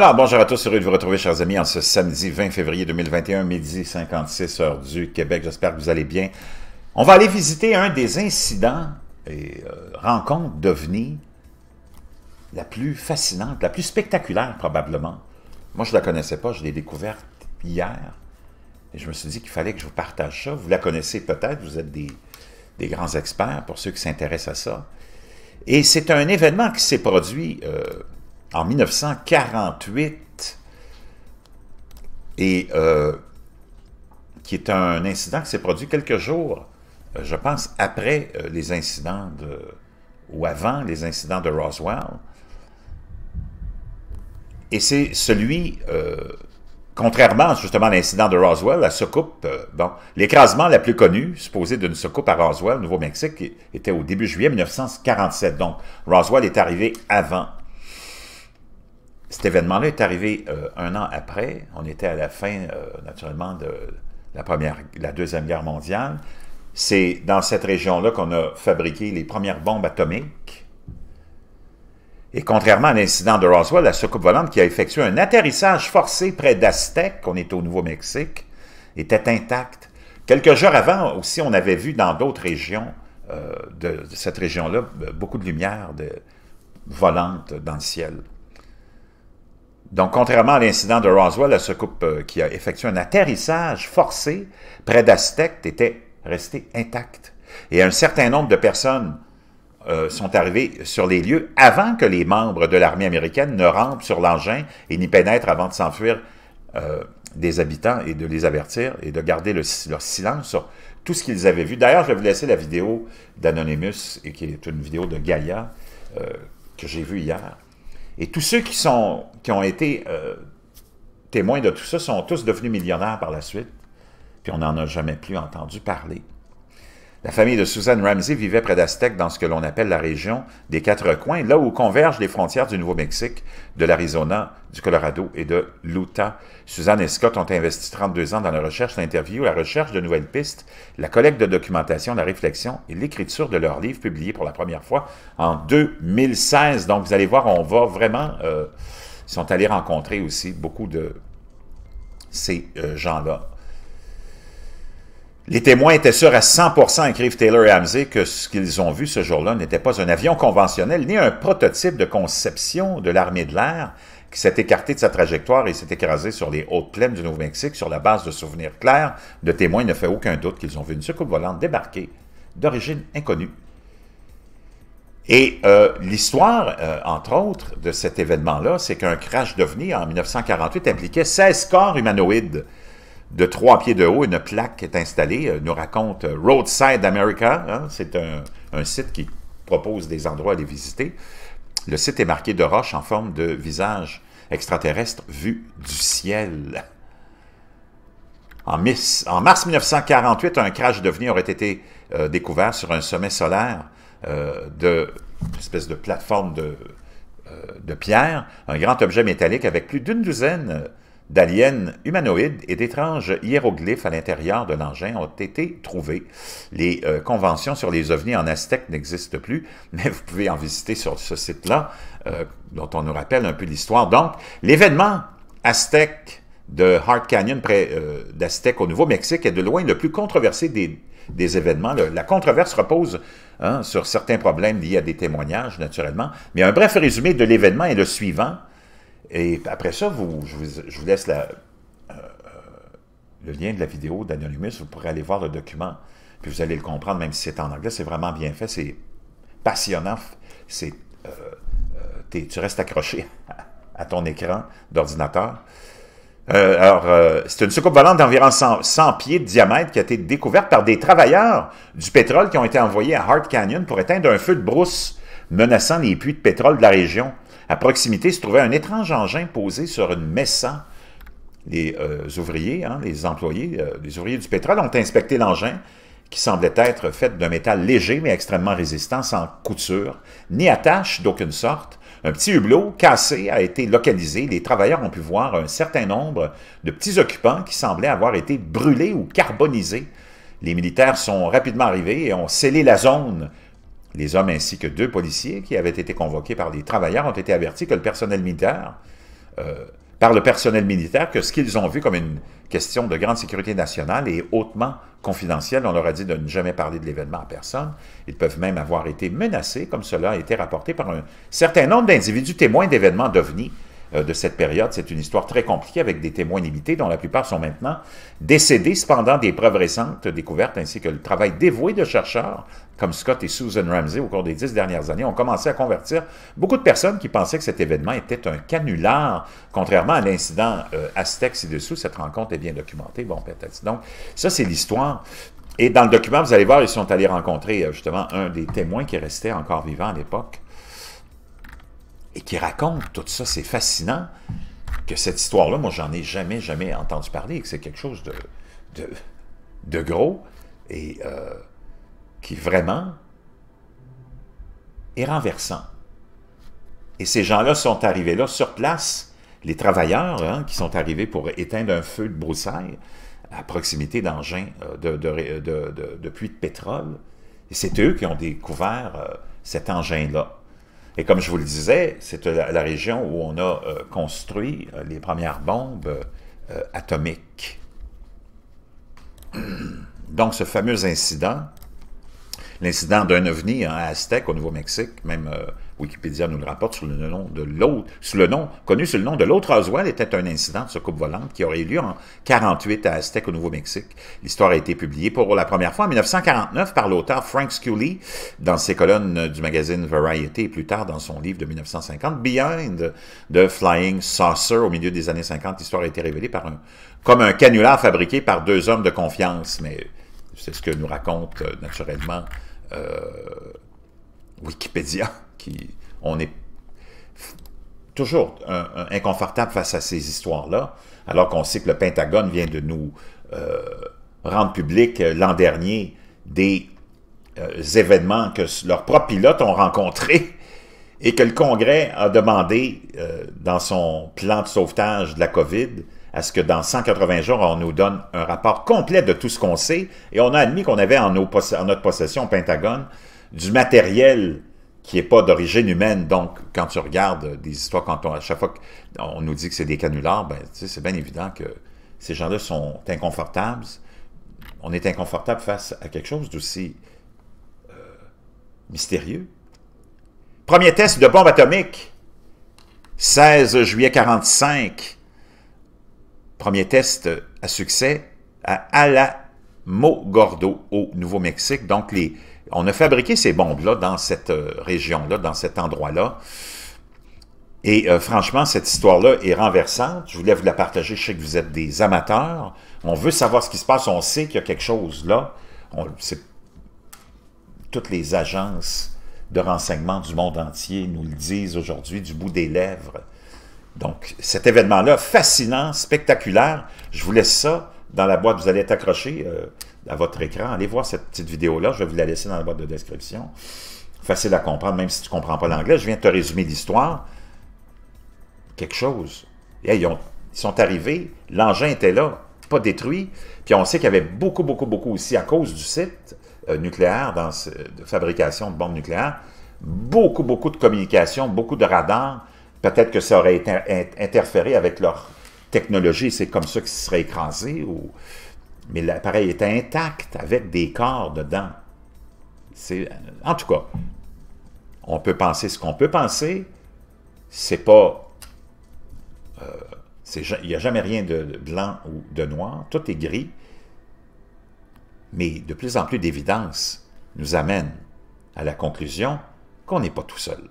Alors, bonjour à tous, heureux de vous retrouver, chers amis, en ce samedi 20 février 2021, midi 56 heures du Québec. J'espère que vous allez bien. On va aller visiter un des incidents et rencontres d'OVNI la plus fascinante, la plus spectaculaire probablement. Moi, je ne la connaissais pas, je l'ai découverte hier. Et je me suis dit qu'il fallait que je vous partage ça. Vous la connaissez peut-être, vous êtes des grands experts pour ceux qui s'intéressent à ça. Et c'est un événement qui s'est produit... en 1948, et qui est un incident qui s'est produit quelques jours, je pense, après les incidents de, ou avant les incidents de Roswell. Et c'est celui, contrairement justement à l'incident de Roswell, la soucoupe, bon, l'écrasement la plus connue, supposé d'une soucoupe à Roswell, Nouveau-Mexique, était au début juillet 1947. Donc, Roswell est arrivé avant. Cet événement-là est arrivé un an après. On était à la fin, naturellement, de la Deuxième Guerre mondiale. C'est dans cette région-là qu'on a fabriqué les premières bombes atomiques. Et contrairement à l'incident de Roswell, la soucoupe volante qui a effectué un atterrissage forcé près d'Aztec, on est au Nouveau-Mexique, était intacte. Quelques jours avant aussi, on avait vu dans d'autres régions de cette région-là beaucoup de lumière volante dans le ciel. Donc, contrairement à l'incident de Roswell, la soucoupe qui a effectué un atterrissage forcé près d'Aztec était restée intacte. Et un certain nombre de personnes sont arrivées sur les lieux avant que les membres de l'armée américaine ne rampent sur l'engin et n'y pénètrent avant de s'enfuir des habitants et de les avertir et de garder leur silence sur tout ce qu'ils avaient vu. D'ailleurs, je vais vous laisser la vidéo d'Anonymous, qui est une vidéo de Gaia que j'ai vue hier. Et tous ceux qui ont été témoins de tout ça sont tous devenus millionnaires par la suite, puis on n'en a jamais plus entendu parler. La famille de Suzanne Ramsey vivait près d'Aztec dans ce que l'on appelle la région des Quatre Coins, là où convergent les frontières du Nouveau-Mexique, de l'Arizona, du Colorado et de l'Utah. Suzanne et Scott ont investi 32 ans dans la recherche, l'interview, la recherche de nouvelles pistes, la collecte de documentation, la réflexion et l'écriture de leur livre publié pour la première fois en 2016. Donc, vous allez voir, on va vraiment... ils sont allés rencontrer aussi beaucoup de ces gens-là. Les témoins étaient sûrs à 100%, écrivent Taylor et Ramsey, que ce qu'ils ont vu ce jour-là n'était pas un avion conventionnel, ni un prototype de conception de l'armée de l'air qui s'est écarté de sa trajectoire et s'est écrasé sur les hautes plaines du Nouveau-Mexique sur la base de souvenirs clairs. Le témoin ne fait aucun doute qu'ils ont vu une soucoupe volante débarquer d'origine inconnue. Et l'histoire, entre autres, de cet événement-là, c'est qu'un crash d'OVNI en 1948 impliquait 16 corps humanoïdes de 3 pieds de haut. Une plaque est installée, nous raconte Roadside America. Hein, c'est un site qui propose des endroits à les visiter. Le site est marqué de roches en forme de visage extraterrestre vu du ciel. En mars 1948, un crash d'OVNI aurait été découvert sur un sommet solaire d'une espèce de plateforme de pierre, un grand objet métallique avec plus d'une douzaine d'aliens humanoïdes et d'étranges hiéroglyphes à l'intérieur de l'engin ont été trouvés. Les conventions sur les ovnis en aztèque n'existent plus, mais vous pouvez en visiter sur ce site-là, dont on nous rappelle un peu l'histoire. Donc, l'événement aztèque de Hart Canyon, près d'Aztec au Nouveau-Mexique, est de loin le plus controversé des événements. La controverse repose sur certains problèmes liés à des témoignages, naturellement, mais un bref résumé de l'événement est le suivant. Et après ça, je vous laisse le lien de la vidéo d'Anonymous. Vous pourrez aller voir le document, puis vous allez le comprendre, même si c'est en anglais. C'est vraiment bien fait, c'est passionnant. Tu restes accroché à ton écran d'ordinateur. C'est une soucoupe volante d'environ 100 pieds de diamètre qui a été découverte par des travailleurs du pétrole qui ont été envoyés à Hart Canyon pour éteindre un feu de brousse menaçant les puits de pétrole de la région. À proximité se trouvait un étrange engin posé sur une messa. Les ouvriers, les ouvriers du pétrole ont inspecté l'engin qui semblait être fait d'un métal léger mais extrêmement résistant, sans couture, ni attache d'aucune sorte. Un petit hublot cassé a été localisé. Les travailleurs ont pu voir un certain nombre de petits occupants qui semblaient avoir été brûlés ou carbonisés. Les militaires sont rapidement arrivés et ont scellé la zone. Les hommes ainsi que 2 policiers qui avaient été convoqués par les travailleurs ont été avertis que le personnel militaire par le personnel militaire que ce qu'ils ont vu comme une question de grande sécurité nationale et hautement confidentielle. On leur a dit de ne jamais parler de l'événement à personne. Ils peuvent même avoir été menacés, comme cela a été rapporté par un certain nombre d'individus témoins d'événements d'OVNI de cette période. C'est une histoire très compliquée avec des témoins limités dont la plupart sont maintenant décédés. Cependant, des preuves récentes découvertes ainsi que le travail dévoué de chercheurs comme Scott et Suzanne Ramsey au cours des 10 dernières années ont commencé à convertir beaucoup de personnes qui pensaient que cet événement était un canular. Contrairement à l'incident Aztec ci-dessous, cette rencontre est bien documentée. Bon, peut-être. Donc, ça, c'est l'histoire. Et dans le document, vous allez voir, ils sont allés rencontrer justement un des témoins qui restait encore vivant à l'époque et qui raconte tout ça. C'est fascinant que cette histoire-là, moi, j'en ai jamais entendu parler et que c'est quelque chose de gros et... qui vraiment est renversant. Et ces gens-là sont arrivés là, sur place, les travailleurs qui sont arrivés pour éteindre un feu de broussailles à proximité d'engins de puits de pétrole. Et c'est eux qui ont découvert cet engin-là. Et comme je vous le disais, c'est la région où on a construit les premières bombes atomiques. Donc, ce fameux incident... L'incident d'un ovni à Aztec, au Nouveau-Mexique, même Wikipédia nous le rapporte, sous le nom de l'autre, connu sous le nom de l'autre Roswell, était un incident de soucoupe volante qui aurait eu lieu en 1948 à Aztec, au Nouveau-Mexique. L'histoire a été publiée pour la première fois en 1949 par l'auteur Frank Scully dans ses colonnes du magazine Variety et plus tard dans son livre de 1950, Behind the Flying Saucer. Au milieu des années 50, l'histoire a été révélée par comme un canular fabriqué par deux hommes de confiance, mais c'est ce que nous raconte naturellement Wikipédia, qui on est toujours inconfortable face à ces histoires-là, alors qu'on sait que le Pentagone vient de nous rendre public l'an dernier des événements que leurs propres pilotes ont rencontrés et que le Congrès a demandé dans son plan de sauvetage de la COVID à ce que dans 180 jours, on nous donne un rapport complet de tout ce qu'on sait, et on a admis qu'on avait en notre possession, au Pentagone, du matériel qui n'est pas d'origine humaine. Donc, quand tu regardes des histoires, à chaque fois qu'on nous dit que c'est des canulars, ben, tu sais, c'est bien évident que ces gens-là sont inconfortables. On est inconfortable face à quelque chose d'aussi mystérieux. Premier test de bombe atomique, 16 juillet 1945. Premier test à succès à Alamogordo, au Nouveau-Mexique. Donc, on a fabriqué ces bombes-là dans cette région-là, dans cet endroit-là. Et franchement, cette histoire-là est renversante. Je voulais vous la partager. Je sais que vous êtes des amateurs. On veut savoir ce qui se passe. On sait qu'il y a quelque chose là. Toutes les agences de renseignement du monde entier nous le disent aujourd'hui du bout des lèvres. Donc, cet événement-là, fascinant, spectaculaire, je vous laisse ça dans la boîte, vous allez être accroché à votre écran, allez voir cette petite vidéo-là, je vais vous la laisser dans la boîte de description, facile à comprendre, même si tu ne comprends pas l'anglais, je viens de te résumer l'histoire, quelque chose, et, hey, ils sont arrivés, l'engin était là, pas détruit, puis on sait qu'il y avait beaucoup aussi, à cause du site nucléaire, de fabrication de bombes nucléaires, beaucoup de communications, beaucoup de radars. Peut-être que ça aurait été interféré avec leur technologie, c'est comme ça qu'ils se seraient écrasés. Ou... Mais l'appareil était intact, avec des corps dedans. En tout cas, on peut penser ce qu'on peut penser. C'est pas... Il n'y a jamais rien de blanc ou de noir. Tout est gris. Mais de plus en plus d'évidence nous amène à la conclusion qu'on n'est pas tout seul.